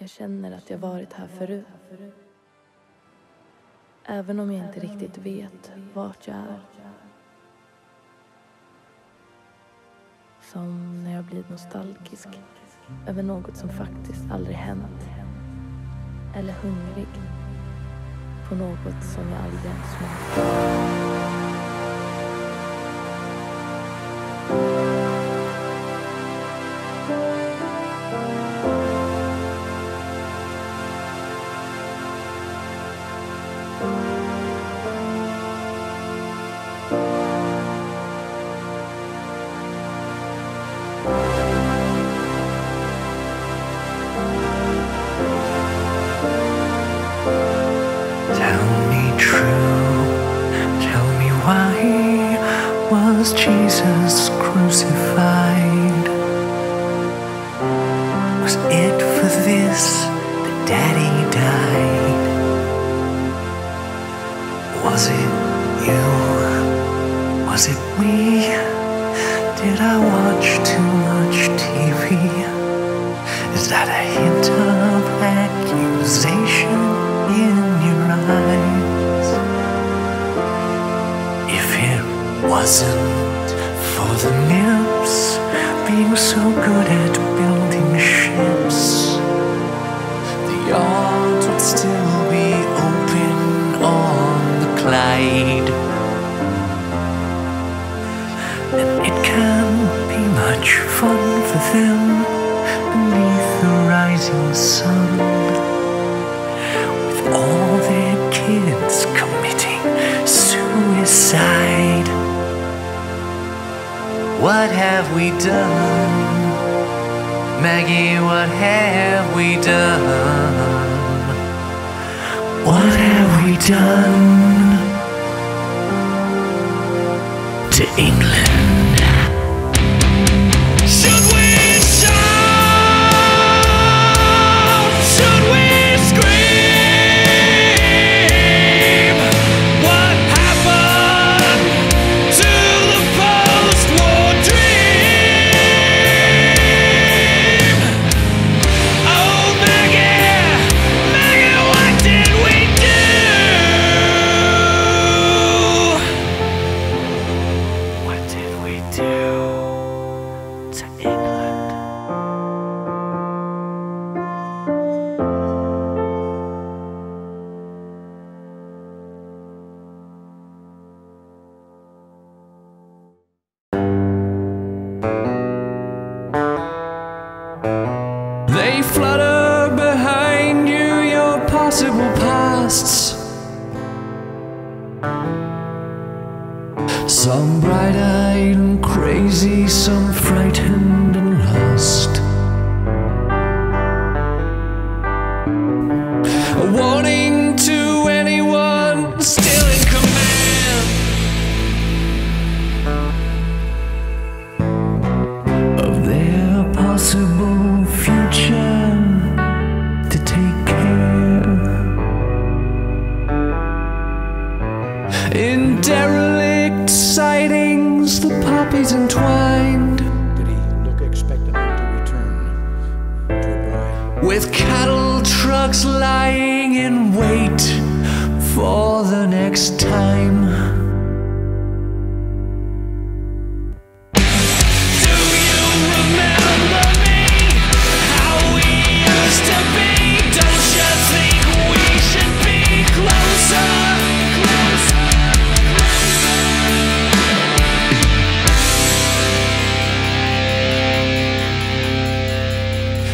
Jag känner att jag varit här förut. Även om jag inte riktigt vet vart jag är. Som när jag blir nostalgisk över något som faktiskt aldrig hänt. Eller hungrig på något som jag aldrig ens smakat. Was Jesus crucified? Was it for this that Daddy died? Was it you? Was it me? Did I watch too much TV? Is that a hint of accusation in your eyes? If it wasn't for the nymphs being so good at building ships, the yards would still be open on the Clyde. And it can be much fun for them beneath the rising sun, with all their kids committing suicide. What have we done? Maggie, what have we done? What have we done to England? Some bright-eyed and crazy, some frightened and lost. A warning to anyone still in command of their possible future to take care. In derelict sightings, the poppies entwined. Did he look expectantly to return to a bride? With cattle trucks lying in wait for the next time.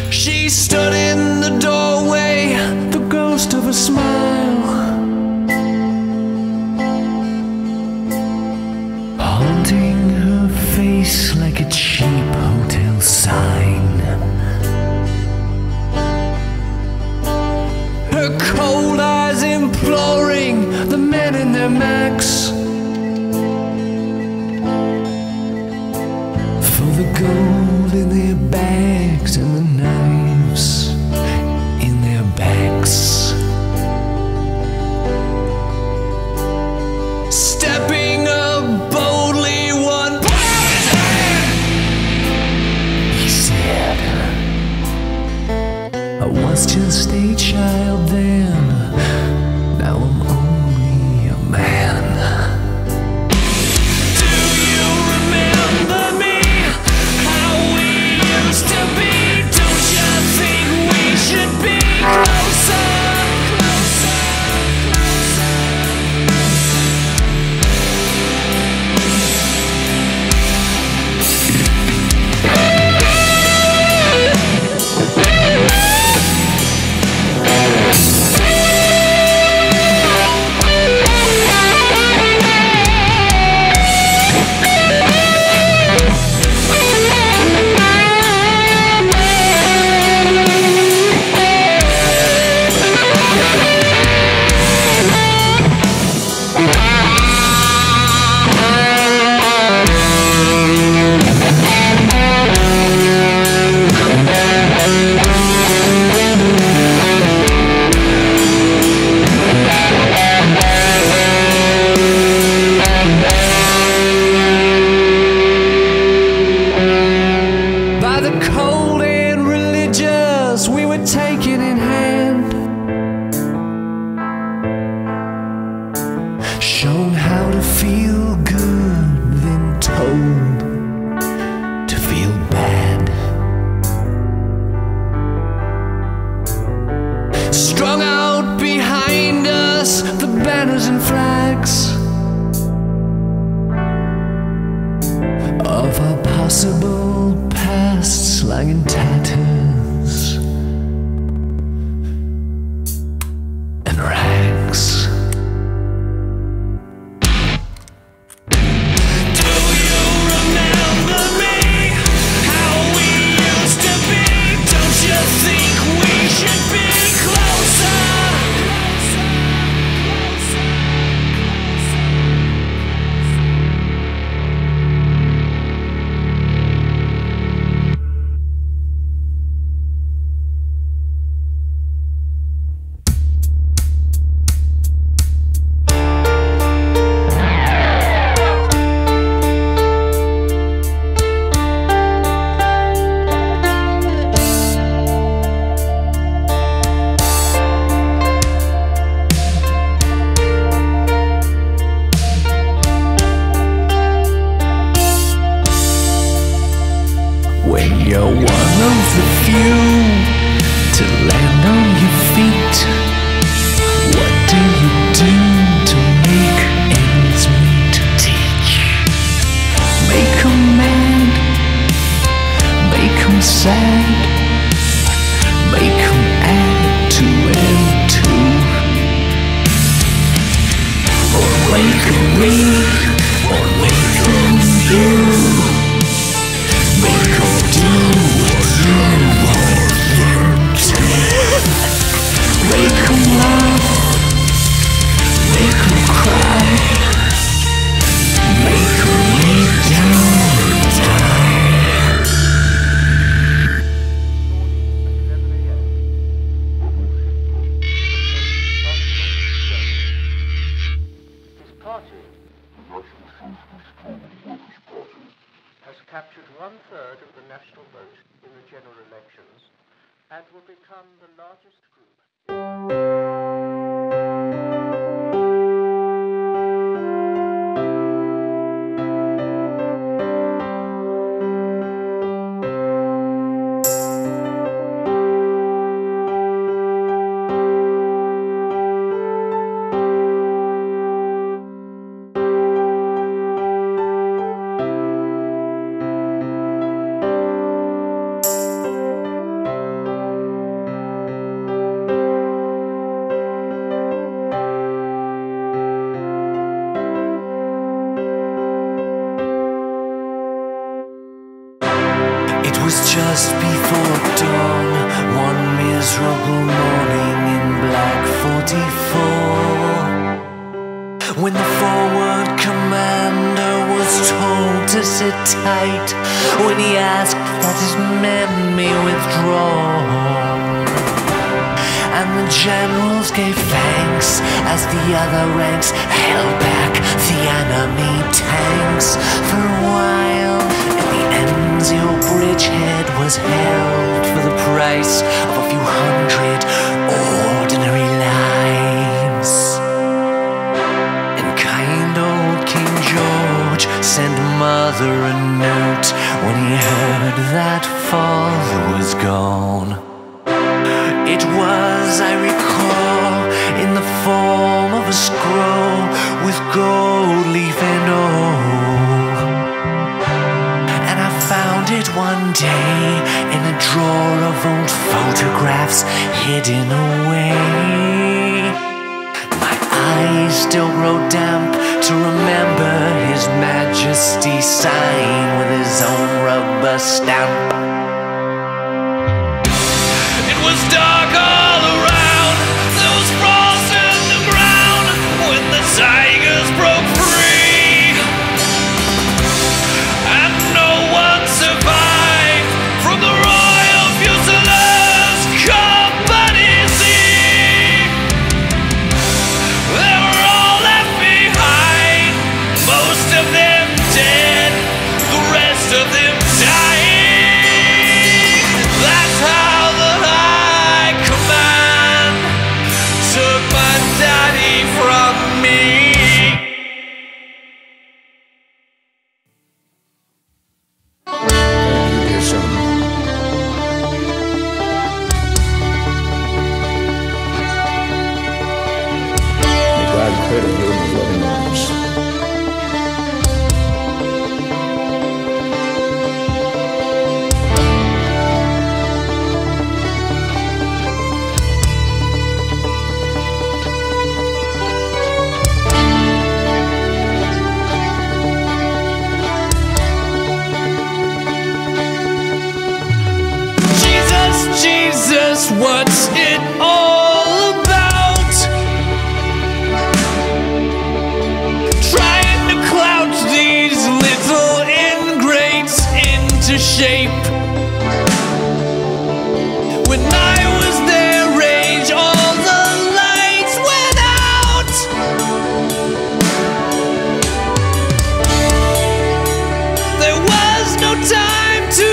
She stood in the doorway, the ghost of a smile, haunting her face like a cheap hotel sign. Her cold eyes imploring the men in their max for the gold in their bags and the was too past lying in tatters and rags. You're one of the few to land on your feet. What do you do to make ends meet? Teach. Make 'em mad, make 'em sad, make 'em add to and to, or make 'em weak, or make 'em you. Make 'em laugh, make 'em cry, make 'em lay down and die. Has captured 1/3 of the national vote in the general elections and will become the largest group. It was just before dawn, one miserable morning in black 44, when the forward commander was told to sit tight, when he asked that his men be withdrawn, and the generals gave thanks as the other ranks held back the enemy tanks for a while. Your bridgehead was held for the price of a few hundred ordinary lives. And kind old King George sent Mother a note when he heard that father was gone. It was, I recall, in the form of a scroll with gold leaf and all. It one day in a drawer of old photographs hidden away. My eyes still grow damp to remember His Majesty signed with his own rubber stamp. It was dark all around, there was frost in the ground when the tigers broke free. Of them dying. Jesus, what's it all about? Trying to clout these little ingrates into shape. When I was their age, all the lights went out. There was no time to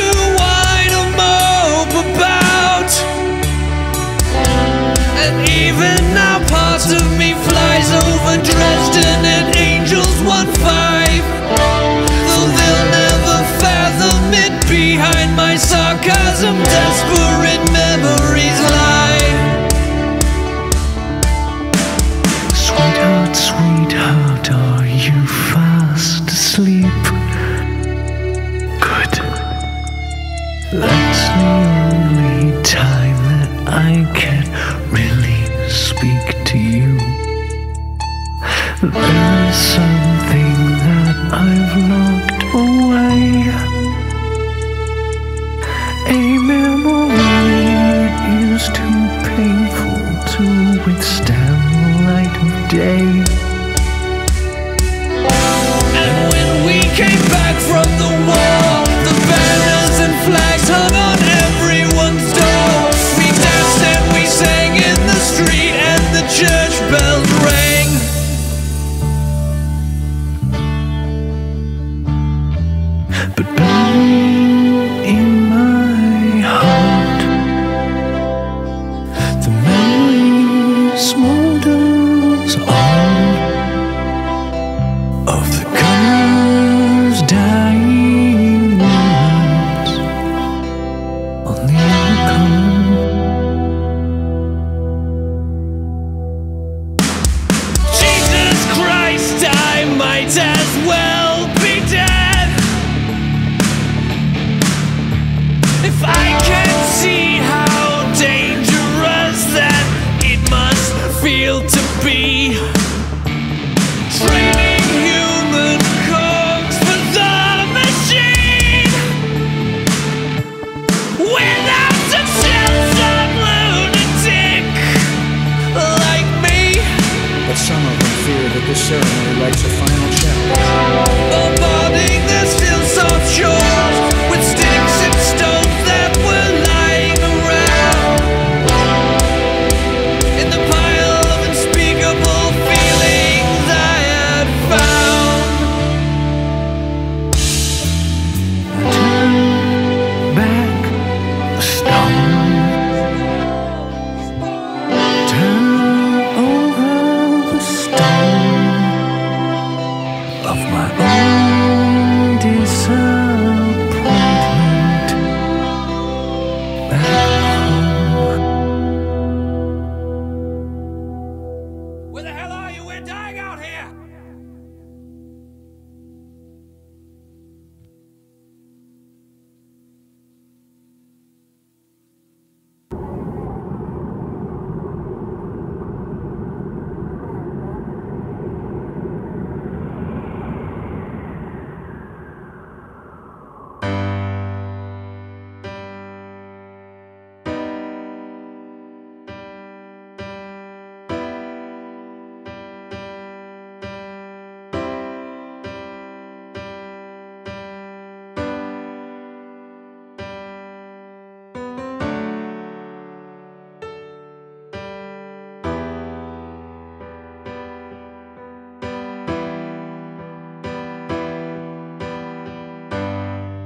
even now, parts of me flies over Dresden and Angels 1-5. Though they'll never fathom it, behind my sarcasm, desperate memories lie. Sweetheart, sweetheart, are you fast asleep? Good. That's the only time that I can really speak to you. There is something that I've locked away, a memory that is too painful to withstand the light of day. And when we came back from the war, the banners and flags hung on everyone's door. We danced and we sang in the street, church bells rang. But burning in my heart, the memory smolders on of the colors dying words on the outcome. As well be dead. If I can see how dangerous that it must feel to be training. That this ceremony lights a final chapter. Bombarding the still soft shores with sticks and stones that were lying around. In the pile of unspeakable feelings I had found, I turned back the stone.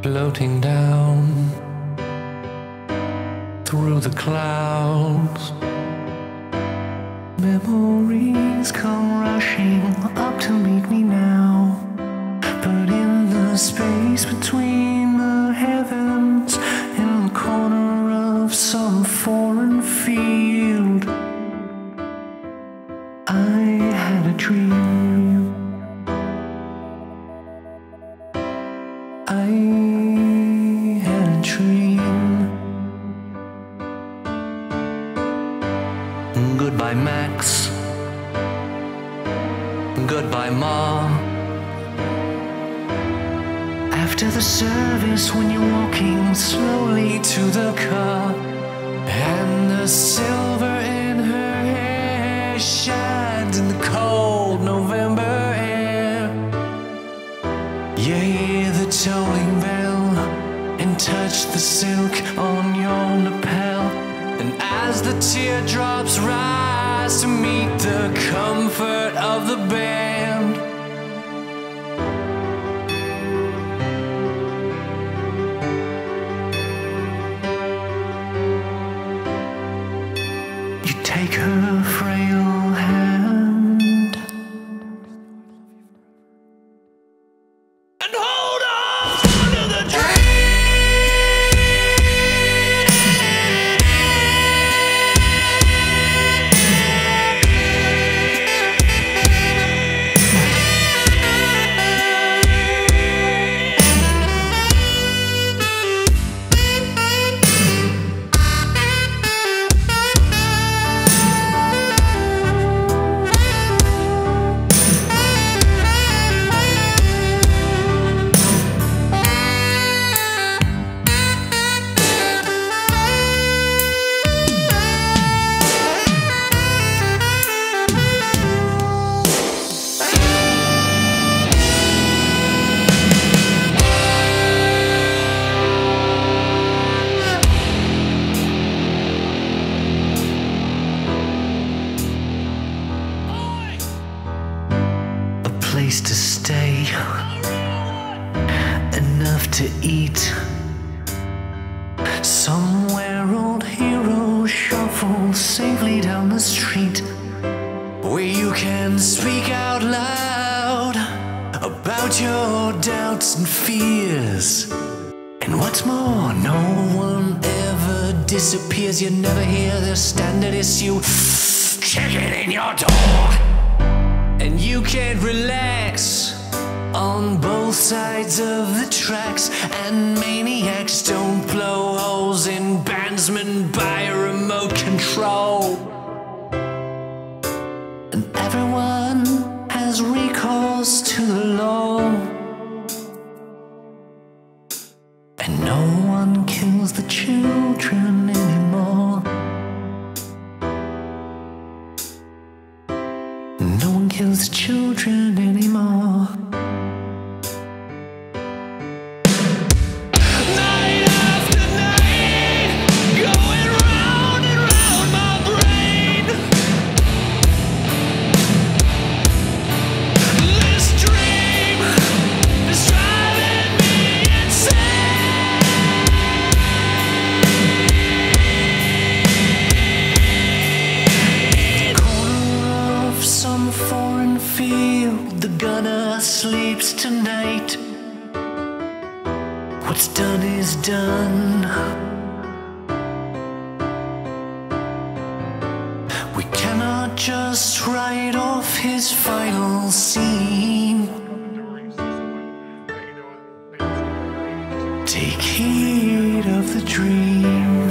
Floating down through the clouds, memories come rushing up to meet me now. But in the space between the heavens, in the corner of some foreign field, I had a dream. Goodbye, Max. Goodbye, Ma. After the service, when you're walking slowly to the car, The silver in her hair shines in the cold November air. You hear the tolling bell and touch the silk on your lapel. And as the teardrops rise to meet the comfort of the band, take her frail hand and hold on to the place to stay, enough to eat. Somewhere old heroes shuffle safely down the street, where you can speak out loud about your doubts and fears. And what's more, no one ever disappears. You never hear their standard issue kicking in your door. And you can't relax on both sides of the tracks. And maniacs don't blow holes in bandsmen by remote control. And everyone has recourse to the law. And no one kills the children anymore. No one kills children anymore. Sleeps tonight. What's done is done. We cannot just write off his final scene. Take heed of the dream.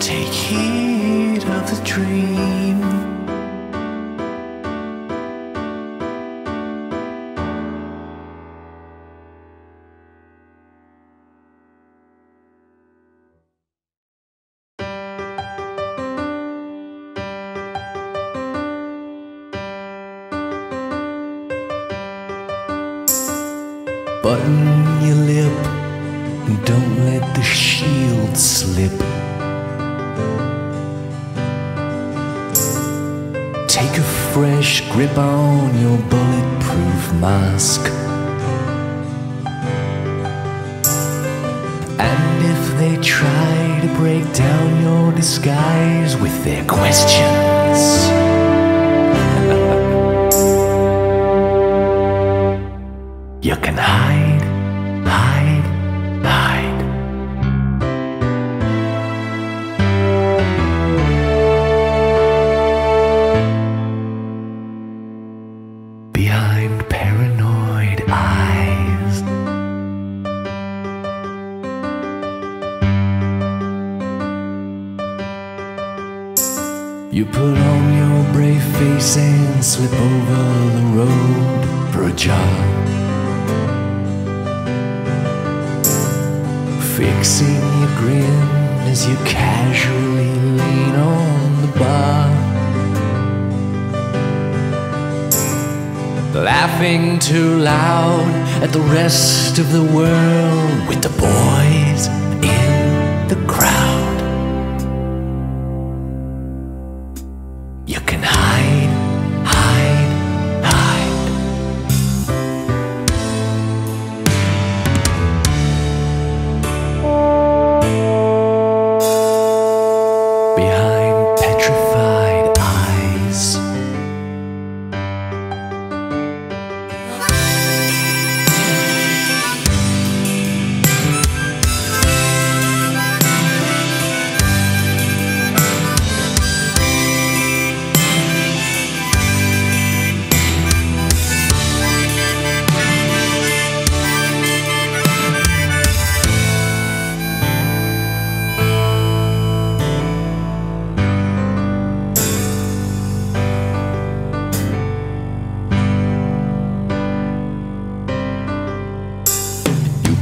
Take heed of the dream. Button your lip and don't let the shield slip. Take a fresh grip on your bulletproof mask. And if they try to break down your disguise with their questions, you can hide, hide, hide. Behind paranoid eyes. You put on your brave face and slip over the road for a jog. fixing your grin as you casually lean on the bar, laughing too loud at the rest of the world with the boys in the crowd. You can hide, hide, hide behind petrified eyes.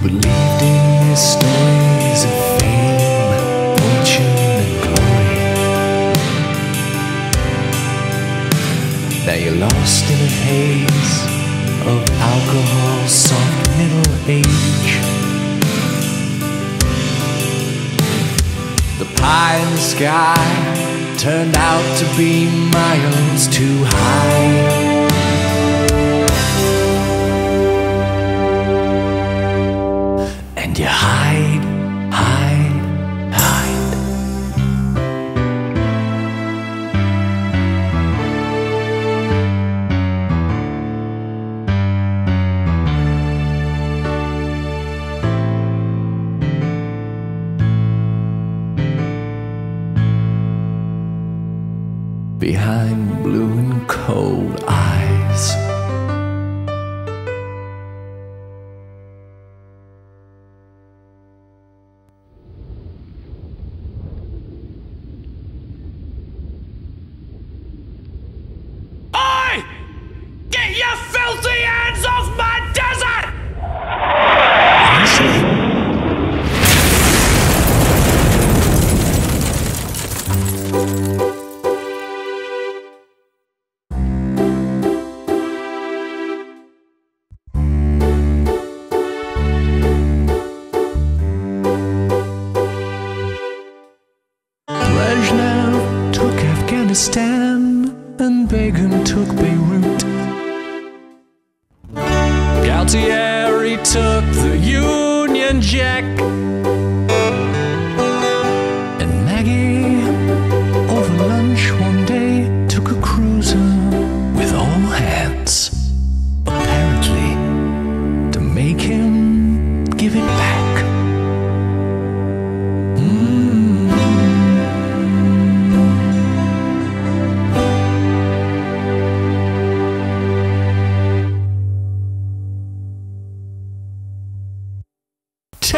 Believed in your stories of fame, fortune and glory. Now you're lost in a haze of alcohol, soft middle age. The pie in the sky turned out to be miles too high. You hide, hide, hide. Behind blue and cold eyes. Brezhnev took Afghanistan and Begum took Beirut. Galtieri took the Union Jack, and Maggie, over lunch one day, took a cruiser with all hands, apparently to make him give it back.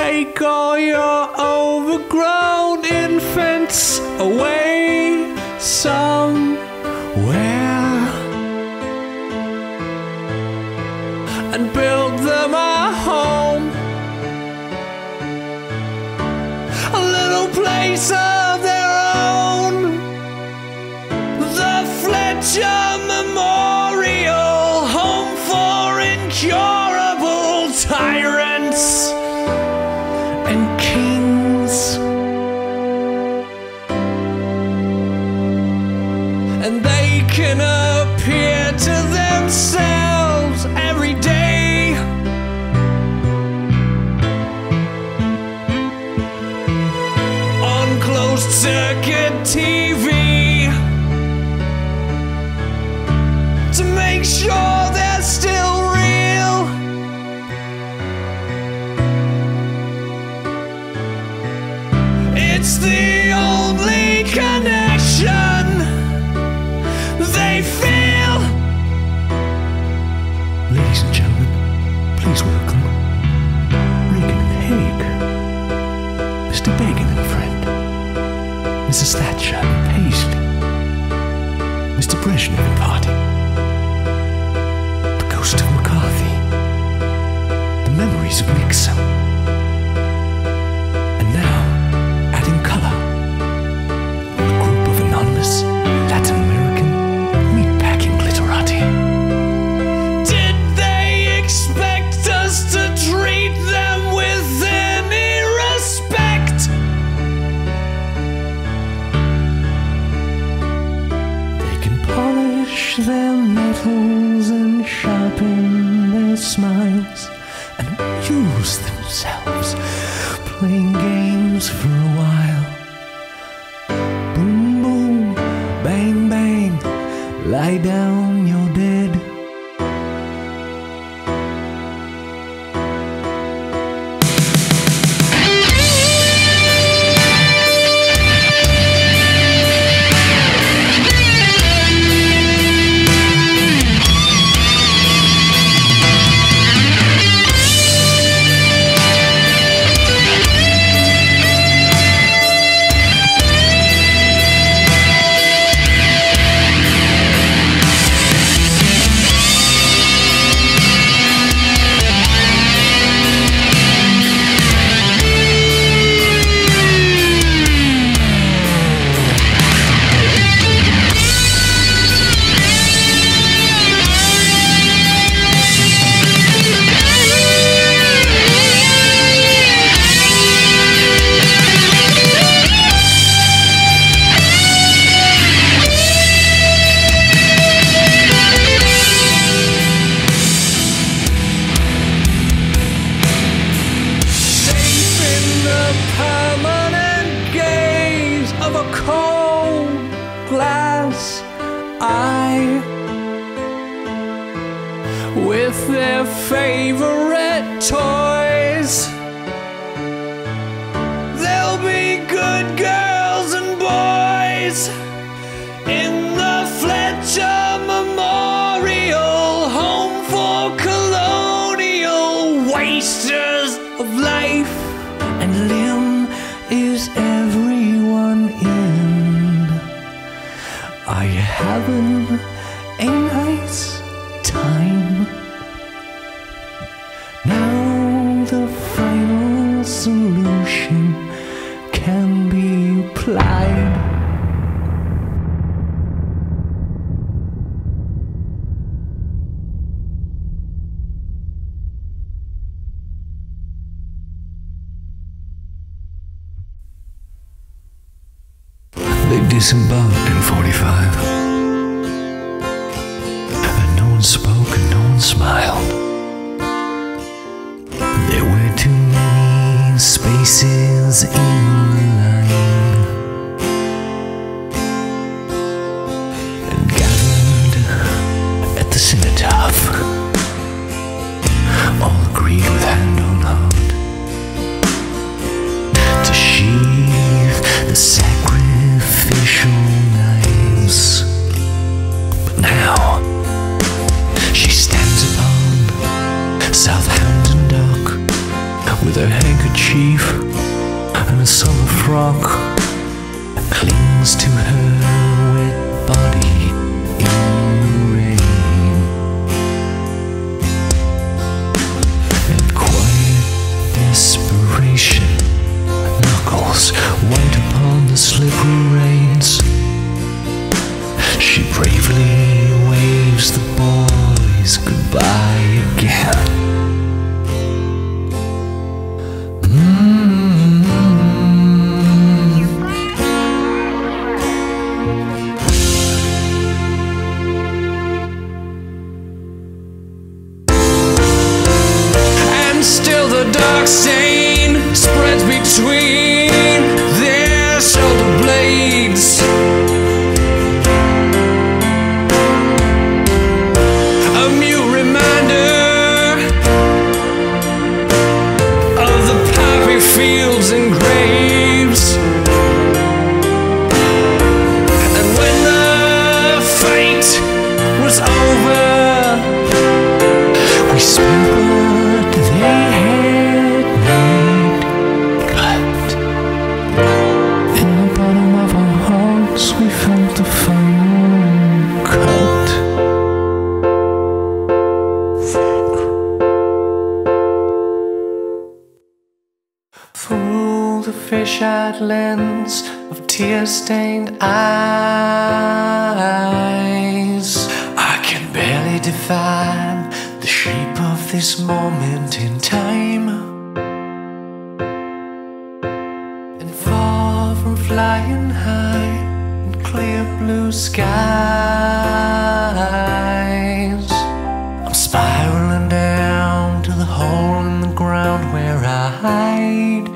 Take all your overgrown infants away somewhere and build them a home, a little place of their own. The Fletcher Memorial Home for Incurable Tyrants and kings, and they can appear to themselves every day on closed circuit TV to make sure they're still real. It's the only connection they feel. Ladies and gentlemen, please welcome Reagan and Haig, Mr. Begin and Friend, Mrs. Thatcher and Paisley, Mr. Brezhnev and Party, the ghost of McCarthy, the memories of Nixon, phones and sharpen their smiles and amuse themselves playing games for a while. Boom, boom, bang, bang, lie down, you're dead. With their favorite toys, there'll be good girls and boys in the Thatcher Memorial Home for Colonial Wasters of Life. And limb is everyone in. I haven't a nice time. Now the final solution can be applied. They disembarked in 45. Spoke and no one smiled. There were too many spaces in the line, and gathered at the Cenotaph, all agreed with hand on heart to sheathe the sacrificial knives. But now Southampton dock, with her handkerchief and a summer frock, clings to her wet body in the rain. And quiet desperation knuckles white upon the slippery reins. She bravely waves the boys goodbye again. Fisheye lens of tear-stained eyes, I can barely define the shape of this moment in time. And far from flying high in clear blue skies, ground where I hide.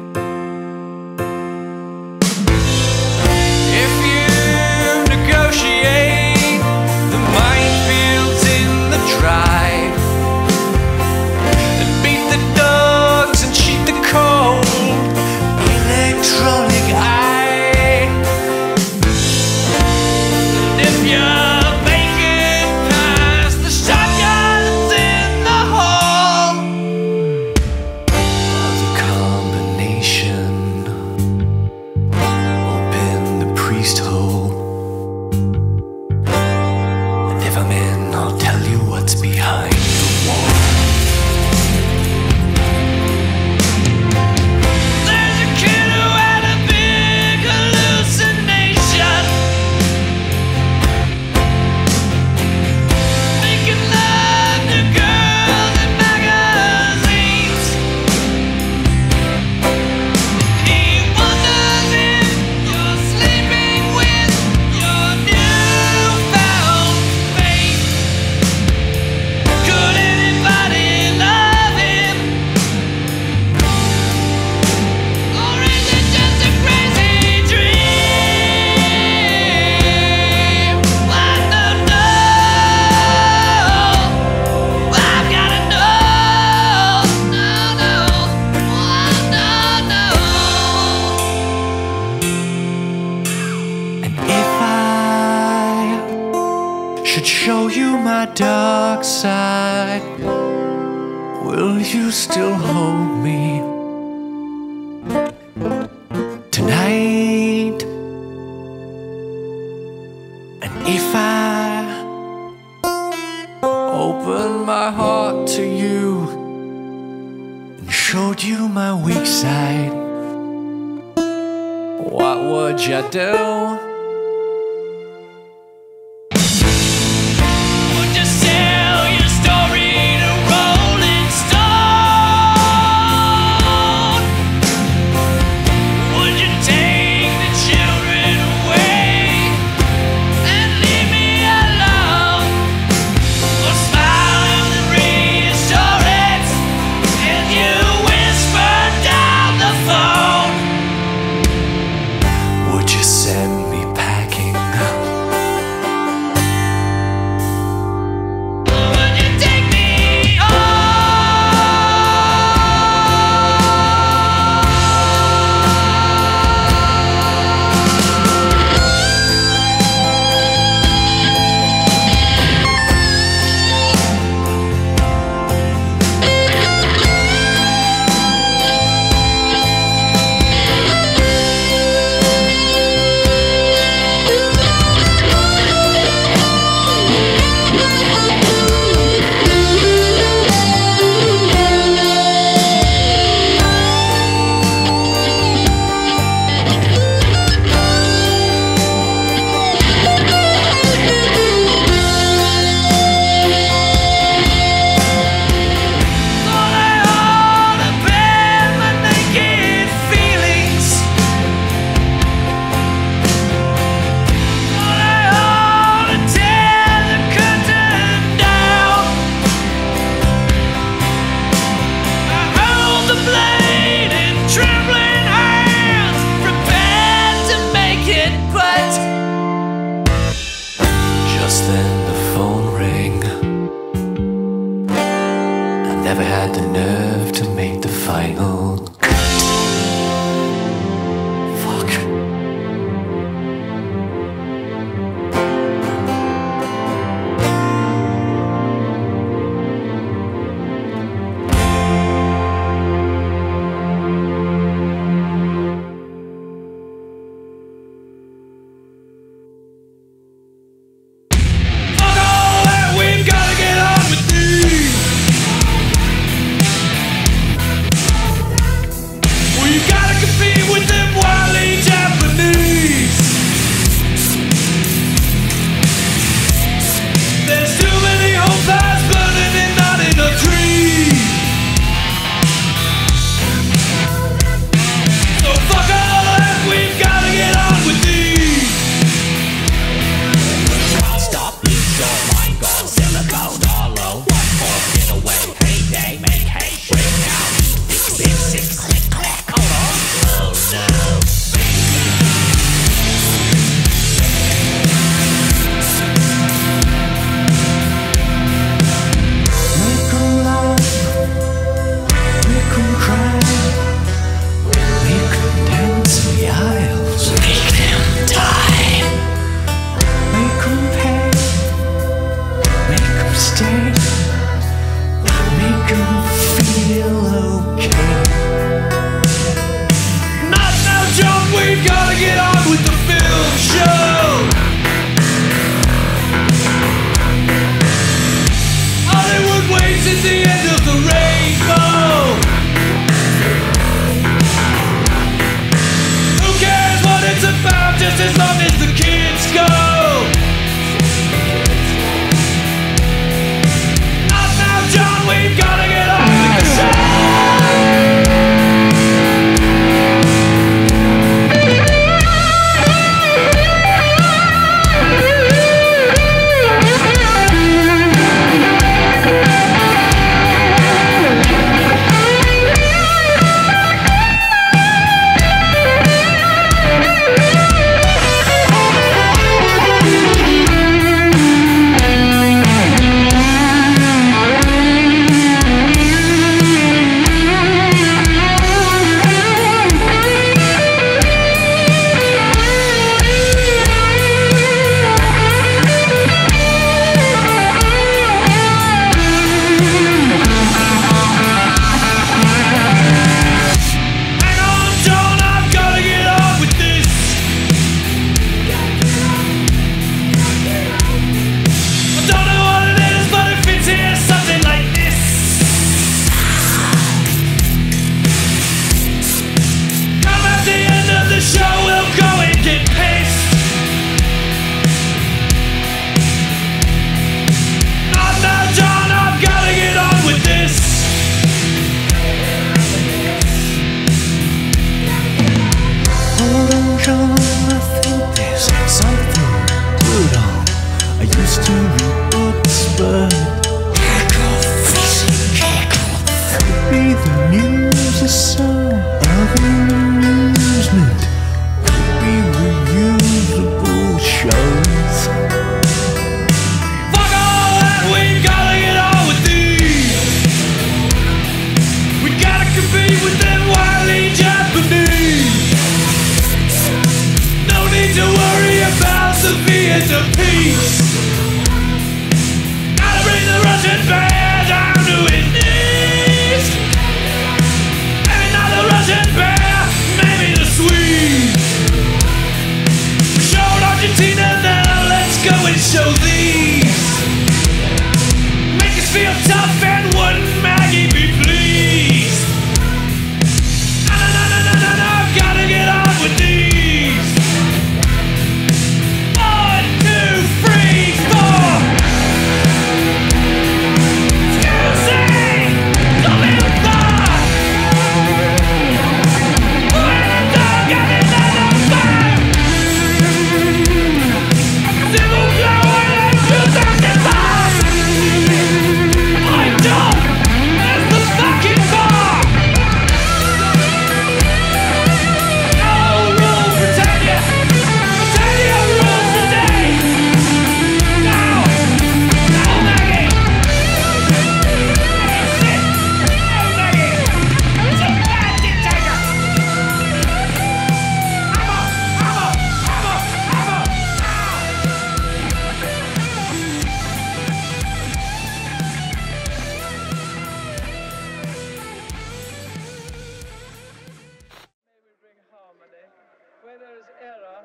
error,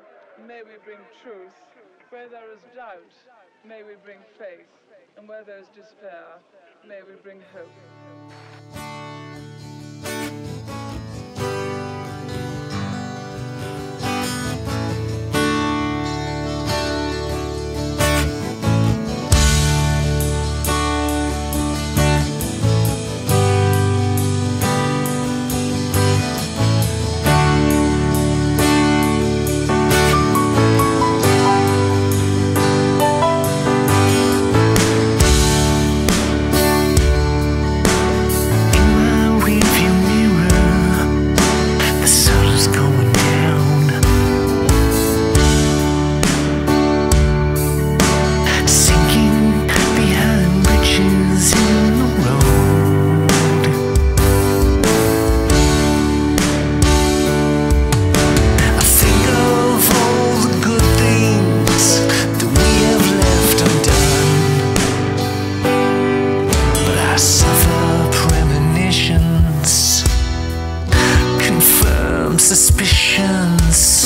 may we bring truth. Where there is doubt, may we bring faith. And where there is despair, may we bring hope. Suspicions.